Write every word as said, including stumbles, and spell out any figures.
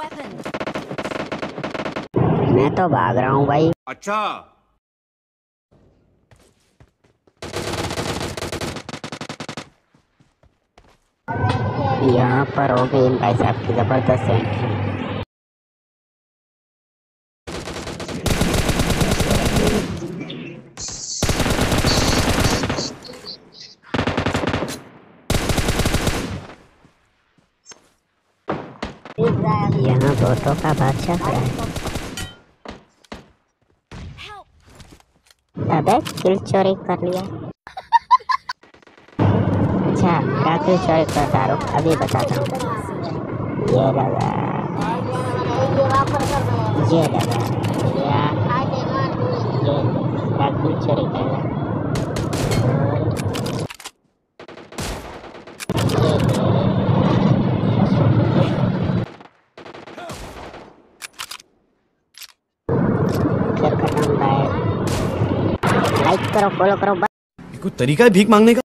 weapon. मैं तो भाग रहा हूँ भाई। अच्छा यहाँ पर हो गई भाई साहब की जबरदस्त एंट्री। यहाँ गोटों का बादशाह खड़ा है। अबे किल चोरी कर लिया। अच्छा काफी चोरी करता हूँ, अभी बताता हूँ। ये लगा ये लगा या ये काफी चोरी कर रहा है। लाइक करो, फॉलो करो। कोई तरीका है भीख मांगने का?